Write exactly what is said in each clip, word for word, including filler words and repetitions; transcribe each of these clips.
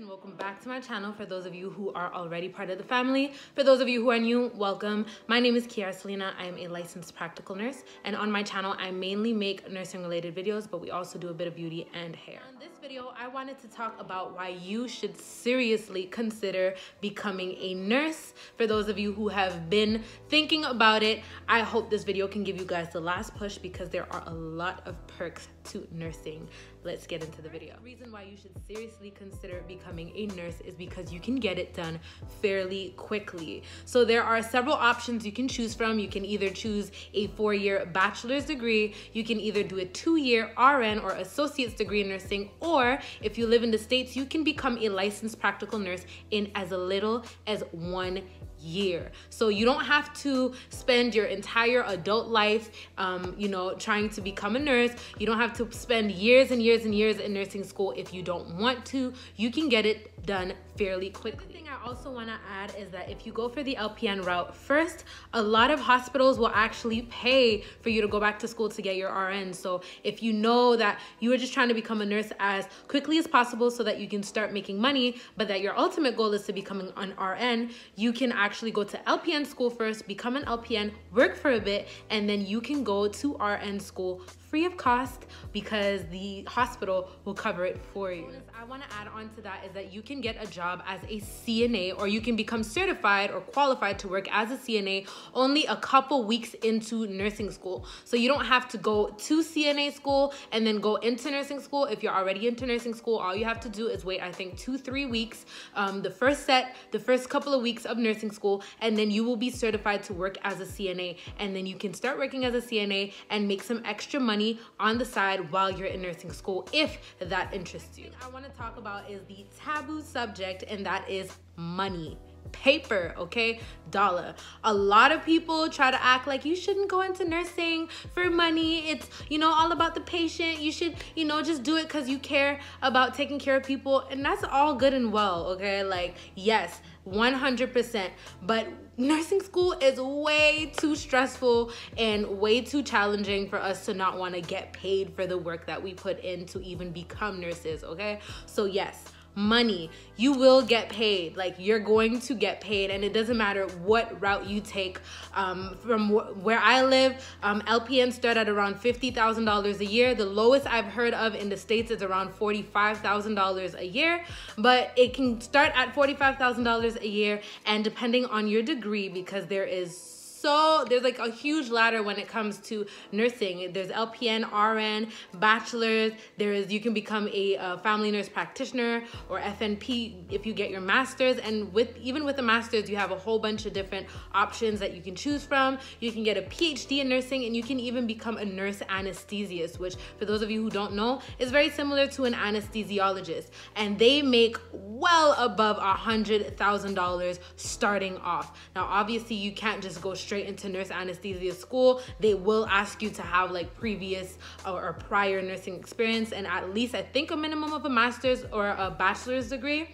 and welcome back to my channel. For those of you who are already part of the family, for those of you who are new, welcome. My name is Kieara Celina. I am a licensed practical nurse, and on my channel I mainly make nursing related videos, but we also do a bit of beauty and hair. In this video I wanted to talk about why you should seriously consider becoming a nurse. For those of you who have been thinking about it, I hope this video can give you guys the last push, because there are a lot of perks to nursing. Let's get into the video. The reason why you should seriously consider becoming a nurse is because you can get it done fairly quickly. So there are several options you can choose from. You can either choose a four-year bachelor's degree, you can either do a two-year R N or associate's degree in nursing, or if you live in the States, you can become a licensed practical nurse in as little as one year. So you don't have to spend your entire adult life, um, you know, trying to become a nurse. You don't have to spend years and years and years in nursing school. If you don't want to, you can get it done fairly quickly. The thing I also want to add is that if you go for the L P N route first, a lot of hospitals will actually pay for you to go back to school to get your R N. So if you know that you are just trying to become a nurse as quickly as possible so that you can start making money, but that your ultimate goal is to becoming an R N, you can actually go to L P N school first, become an L P N, work for a bit, and then you can go to R N school free of cost because the hospital will cover it for you. I want to add on to that is that you can get a job as a C N A, or you can become certified or qualified to work as a C N A only a couple weeks into nursing school. So you don't have to go to C N A school and then go into nursing school. If you're already into nursing school, all you have to do is wait, I think, two, three weeks, um, the first set, the first couple of weeks of nursing school, and then you will be certified to work as a C N A. And then you can start working as a C N A and make some extra money on the side while you're in nursing school, if that interests you. I want to talk about is the taboo subject, and that is money. Paper, okay? Dollar. A lot of people try to act like you shouldn't go into nursing for money. It's, you know, all about the patient. You should, you know, just do it because you care about taking care of people. And that's all good and well, okay? Like, yes, one hundred percent. But nursing school is way too stressful and way too challenging for us to not want to get paid for the work that we put in to even become nurses, okay? So yes, money. You will get paid. Like, you're going to get paid, and it doesn't matter what route you take. Um, from wh where I live, um, L P Ns start at around fifty thousand dollars a year. The lowest I've heard of in the States is around forty-five thousand dollars a year, but it can start at forty-five thousand dollars a year, and depending on your degree, because there is so So there's like a huge ladder when it comes to nursing. There's L P N, R N, bachelor's. There is, you can become a uh, family nurse practitioner or F N P if you get your master's. And with even with the master's, you have a whole bunch of different options that you can choose from. You can get a P H D in nursing, and you can even become a nurse anesthesiologist, which for those of you who don't know, is very similar to an anesthesiologist. And they make well above one hundred thousand dollars starting off. Now, obviously you can't just go straight straight into nurse anesthesia school. They will ask you to have like previous or, or prior nursing experience, and at least I think a minimum of a master's or a bachelor's degree.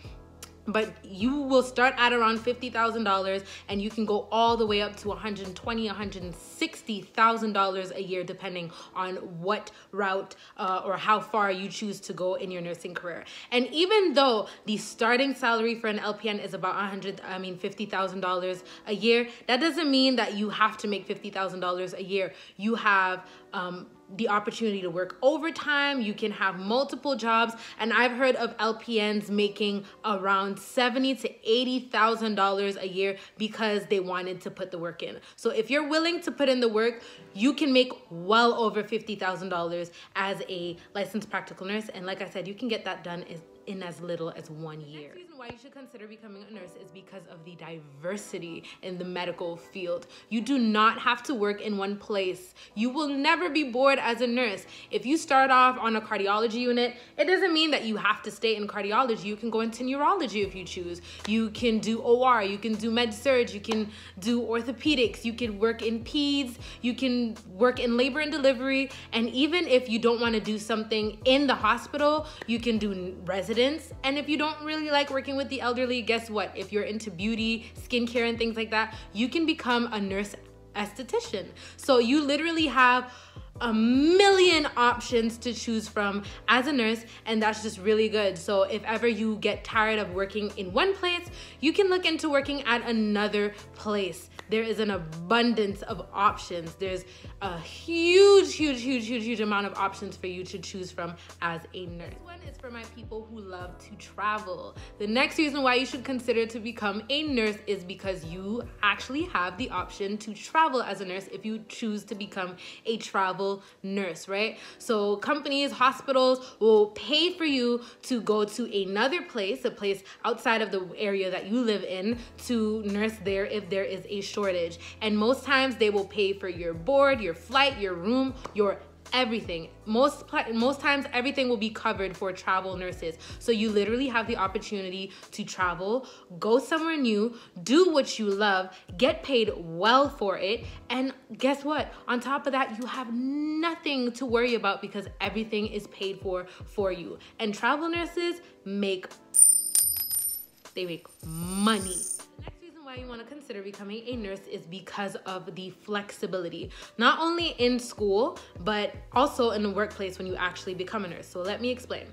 But you will start at around fifty thousand dollars, and you can go all the way up to one hundred twenty thousand dollars, one hundred sixty thousand dollars a year, depending on what route uh, or how far you choose to go in your nursing career. And even though the starting salary for an L P N is about one hundred, I mean fifty thousand dollars a year, that doesn't mean that you have to make fifty thousand dollars a year. You have um, the opportunity to work overtime. You can have multiple jobs, and I've heard of L P Ns making around seventy to eighty thousand dollars a year because they wanted to put the work in. So if you're willing to put in the work, you can make well over fifty thousand dollars as a licensed practical nurse, and like I said, you can get that done in in as little as one year. The reason why you should consider becoming a nurse is because of the diversity in the medical field. You do not have to work in one place. You will never be bored as a nurse. If you start off on a cardiology unit, it doesn't mean that you have to stay in cardiology. You can go into neurology if you choose. You can do O R, you can do med surg, you can do orthopedics, you can work in peds, you can work in labor and delivery, and even if you don't want to do something in the hospital, you can do residence. And if you don't really like working with the elderly, guess what? If you're into beauty, skincare, and things like that, you can become a nurse esthetician. So you literally have a million options to choose from as a nurse, and that's just really good. So if ever you get tired of working in one place, you can look into working at another place. There is an abundance of options. There's a huge, huge, huge, huge, huge amount of options for you to choose from as a nurse. This one is for my people who love to travel. The next reason why you should consider to become a nurse is because you actually have the option to travel as a nurse if you choose to become a travel nurse, right? So companies, hospitals will pay for you to go to another place, a place outside of the area that you live in, to nurse there if there is a shortage. And most times they will pay for your board, your flight, your room, your everything. Most most times everything will be covered for travel nurses. So you literally have the opportunity to travel, go somewhere new, do what you love, get paid well for it, and guess what? On top of that, you have nothing to worry about because everything is paid for for you. And travel nurses make they make money. You want to consider becoming a nurse is because of the flexibility, not only in school but also in the workplace when you actually become a nurse. So let me explain.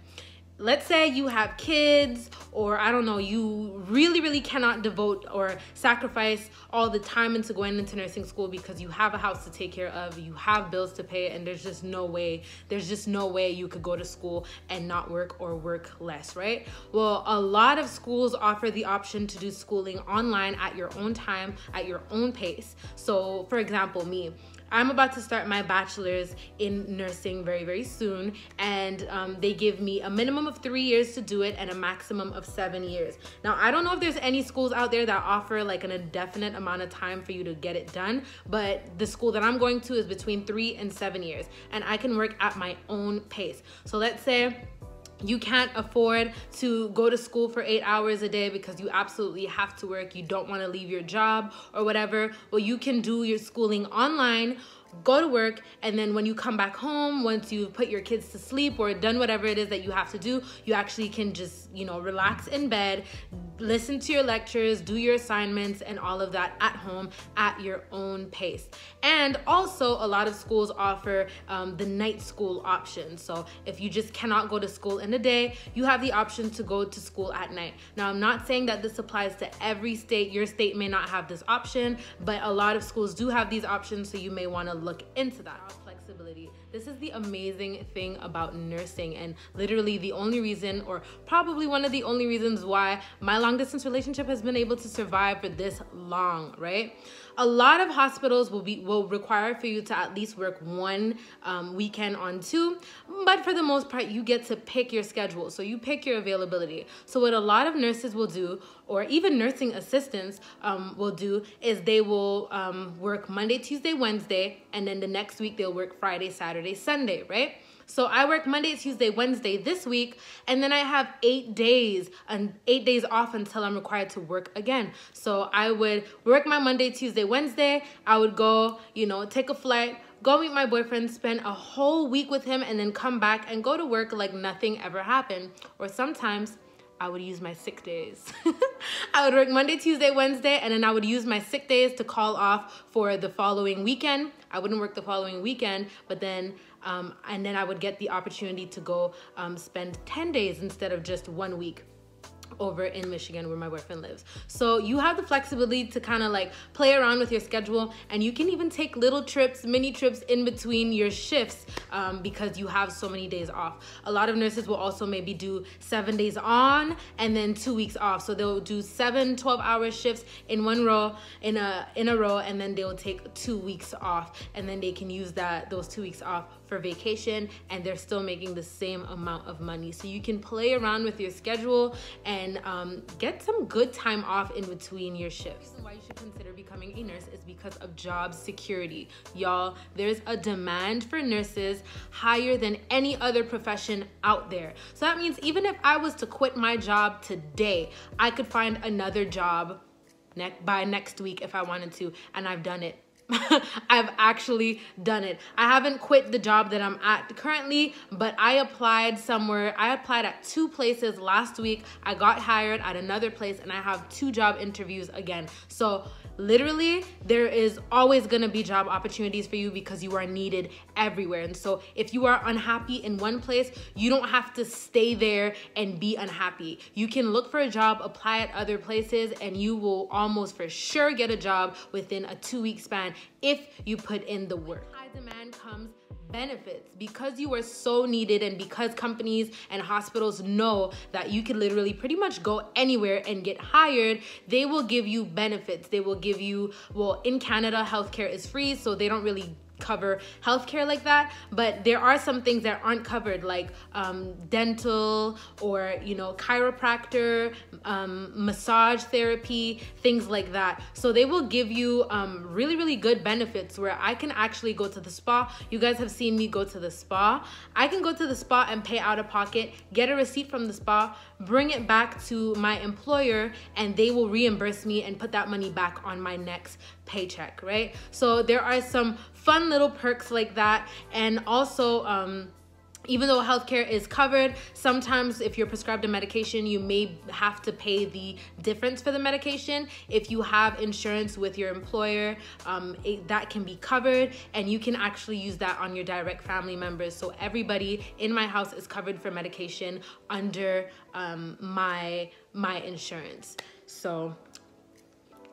Let's say you have kids, or I don't know, you really, really cannot devote or sacrifice all the time into going into nursing school because you have a house to take care of, you have bills to pay, and there's just no way, there's just no way you could go to school and not work or work less, right? Well, a lot of schools offer the option to do schooling online at your own time, at your own pace. So for example, me, I'm about to start my bachelor's in nursing very, very soon, and um, they give me a minimum of three years to do it and a maximum of seven years. Now, I don't know if there's any schools out there that offer like an indefinite amount of time for you to get it done, but the school that I'm going to is between three and seven years, and I can work at my own pace. So let's say you can't afford to go to school for eight hours a day because you absolutely have to work, you don't want to leave your job or whatever. Well, you can do your schooling online, go to work, and then when you come back home, once you put your kids to sleep or done whatever it is that you have to do, you actually can just, you know, relax in bed, listen to your lectures, do your assignments and all of that at home at your own pace. And also a lot of schools offer um, the night school option. So if you just cannot go to school in the day, you have the option to go to school at night. Now, I'm not saying that this applies to every state. Your state may not have this option, but a lot of schools do have these options, so you may want to look into that. Flexibility. This is the amazing thing about nursing, and literally the only reason, or probably one of the only reasons, why my long distance relationship has been able to survive for this long, right? A lot of hospitals will be will require for you to at least work one um, weekend on two, but for the most part, you get to pick your schedule. So you pick your availability. So what a lot of nurses will do, or even nursing assistants um, will do, is they will um, work Monday, Tuesday, Wednesday, and then the next week they'll work Friday, Saturday, Sunday, right? So I work Monday, Tuesday, Wednesday this week, and then I have eight days and eight days off until I'm required to work again. So I would work my Monday, Tuesday, Wednesday. I would go, you know, take a flight, go meet my boyfriend, spend a whole week with him, and then come back and go to work like nothing ever happened. Or sometimes I would use my sick days. I would work Monday, Tuesday, Wednesday, and then I would use my sick days to call off for the following weekend. I wouldn't work the following weekend, but then um, and then I would get the opportunity to go um, spend ten days instead of just one week over in Michigan where my boyfriend lives. So you have the flexibility to kind of like play around with your schedule, and you can even take little trips, mini trips in between your shifts um, because you have so many days off. A lot of nurses will also maybe do seven days on and then two weeks off. So they'll do seven twelve hour shifts in one row, in a, in a row, and then they'll take two weeks off, and then they can use that those two weeks off for vacation, and they're still making the same amount of money. So you can play around with your schedule and um, get some good time off in between your shifts. The reason why you should consider becoming a nurse is because of job security. Y'all, there's a demand for nurses higher than any other profession out there. So that means even if I was to quit my job today, I could find another job ne- by next week if I wanted to, and I've done it. I've actually done it. I haven't quit the job that I'm at currently, but I applied somewhere. I applied at two places last week. I got hired at another place, and I have two job interviews again. So literally there is always gonna be job opportunities for you because you are needed everywhere. And so if you are unhappy in one place, you don't have to stay there and be unhappy. You can look for a job, apply at other places, and you will almost for sure get a job within a two-week span if you put in the work. High demand comes benefits because you are so needed, and because companies and hospitals know that you can literally pretty much go anywhere and get hired, they will give you benefits. They will give you, well, in Canada, healthcare is free, so they don't really cover healthcare like that, but there are some things that aren't covered, like um, dental, or you know, chiropractor, um, massage therapy, things like that. So they will give you um, really, really good benefits where I can actually go to the spa. You guys have seen me go to the spa. I can go to the spa and pay out of pocket, get a receipt from the spa, bring it back to my employer, and they will reimburse me and put that money back on my next paycheck, right? So there are some fun little perks like that. And also, um, even though healthcare is covered, sometimes if you're prescribed a medication, you may have to pay the difference for the medication. If you have insurance with your employer, um, it, that can be covered, and you can actually use that on your direct family members. So everybody in my house is covered for medication under um, my, my insurance. So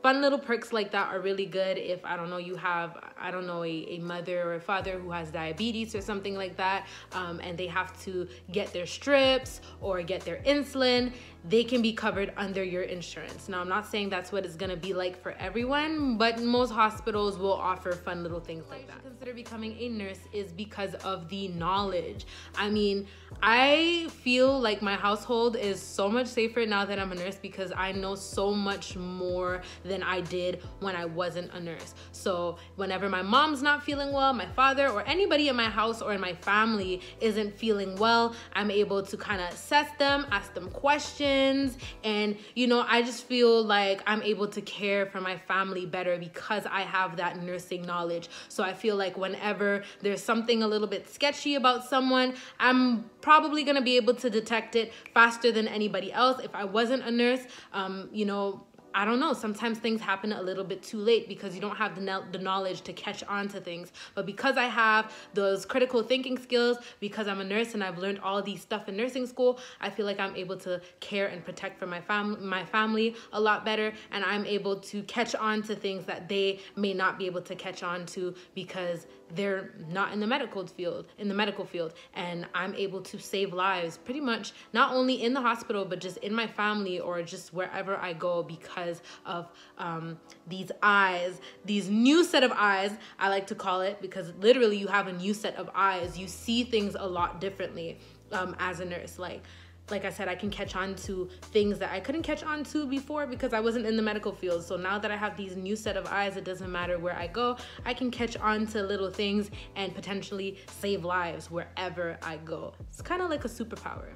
fun little perks like that are really good if, I don't know, you have, I don't know, a, a mother or a father who has diabetes or something like that, um, and they have to get their strips or get their insulin. They can be covered under your insurance. Now, I'm not saying that's what it's gonna be like for everyone, but most hospitals will offer fun little things like that. Why you should consider becoming a nurse is because of the knowledge. I mean, I feel like my household is so much safer now that I'm a nurse because I know so much more than I did when I wasn't a nurse. So whenever my mom's not feeling well, my father, or anybody in my house or in my family isn't feeling well, I'm able to kind of assess them, ask them questions, and you know, I just feel like I'm able to care for my family better because I have that nursing knowledge. So I feel like whenever there's something a little bit sketchy about someone, I'm probably gonna be able to detect it faster than anybody else. If I wasn't a nurse, um, you know, I don't know, sometimes things happen a little bit too late because you don't have the, the knowledge to catch on to things. But because I have those critical thinking skills, because I'm a nurse and I've learned all these stuff in nursing school, I feel like I'm able to care and protect for my, fam my family a lot better, and I'm able to catch on to things that they may not be able to catch on to because they're not in the medical field, in the medical field. And I'm able to save lives pretty much, not only in the hospital, but just in my family or just wherever I go, because of um, these eyes, these new set of eyes, I like to call it, because literally you have a new set of eyes. You see things a lot differently um, as a nurse. Like, like I said, I can catch on to things that I couldn't catch on to before because I wasn't in the medical field. So now that I have these new set of eyes, it doesn't matter where I go, I can catch on to little things and potentially save lives wherever I go. It's kind of like a superpower.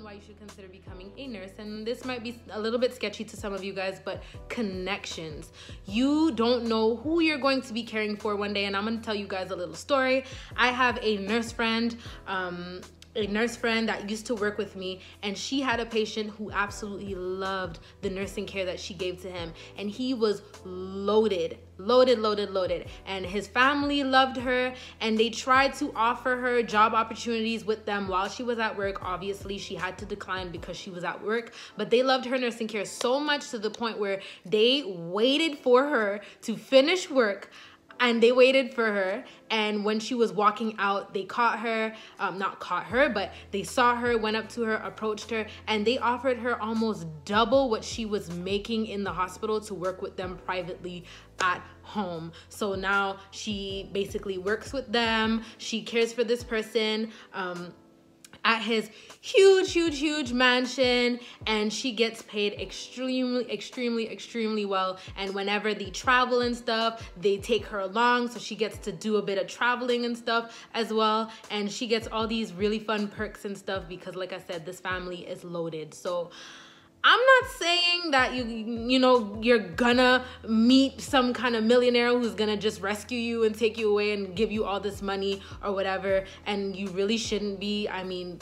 Why you should consider becoming a nurse, and this might be a little bit sketchy to some of you guys, but connections. You don't know who you're going to be caring for one day, and I'm gonna tell you guys a little story. I have a nurse friend, um, a nurse friend that used to work with me, and she had a patient who absolutely loved the nursing care that she gave to him, and he was loaded, loaded, loaded, loaded, and his family loved her, and they tried to offer her job opportunities with them while she was at work. Obviously, she had to decline because she was at work, but they loved her nursing care so much to the point where they waited for her to finish work. And they waited for her, and when she was walking out, they caught her, um, not caught her, but they saw her, went up to her, approached her, and they offered her almost double what she was making in the hospital to work with them privately at home. So now she basically works with them, she cares for this person, um, at his huge, huge, huge mansion, and she gets paid extremely, extremely, extremely well. And whenever they travel and stuff, they take her along, so she gets to do a bit of traveling and stuff as well. And she gets all these really fun perks and stuff because, like I said, this family is loaded. So I'm not saying that you you know you're gonna meet some kind of millionaire who's gonna just rescue you and take you away and give you all this money or whatever, and you really shouldn't be. I mean,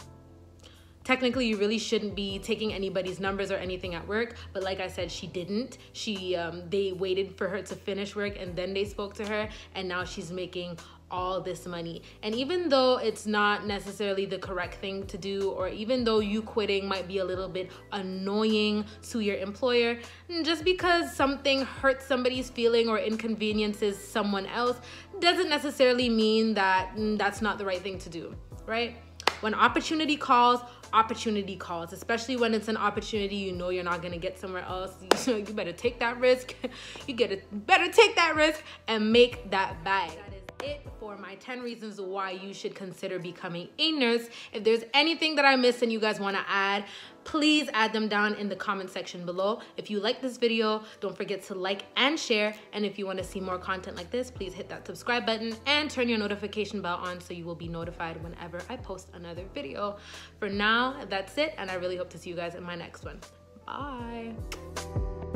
technically you really shouldn't be taking anybody's numbers or anything at work, but like I said, she didn't. She um, they waited for her to finish work and then they spoke to her, and now she's making all this money. And even though it's not necessarily the correct thing to do, or even though you quitting might be a little bit annoying to your employer, just because something hurts somebody's feeling or inconveniences someone else doesn't necessarily mean that that's not the right thing to do, right? When opportunity calls, opportunity calls, especially when it's an opportunity you know you're not going to get somewhere else. You better take that risk. You get a, better take that risk and make that bag. It for my ten reasons why you should consider becoming a nurse. If there's anything that I missed and you guys want to add, please add them down in the comment section below. If you like this video, don't forget to like and share, and if you want to see more content like this, please hit that subscribe button and turn your notification bell on so you will be notified whenever I post another video. For now, that's it, and I really hope to see you guys in my next one. Bye.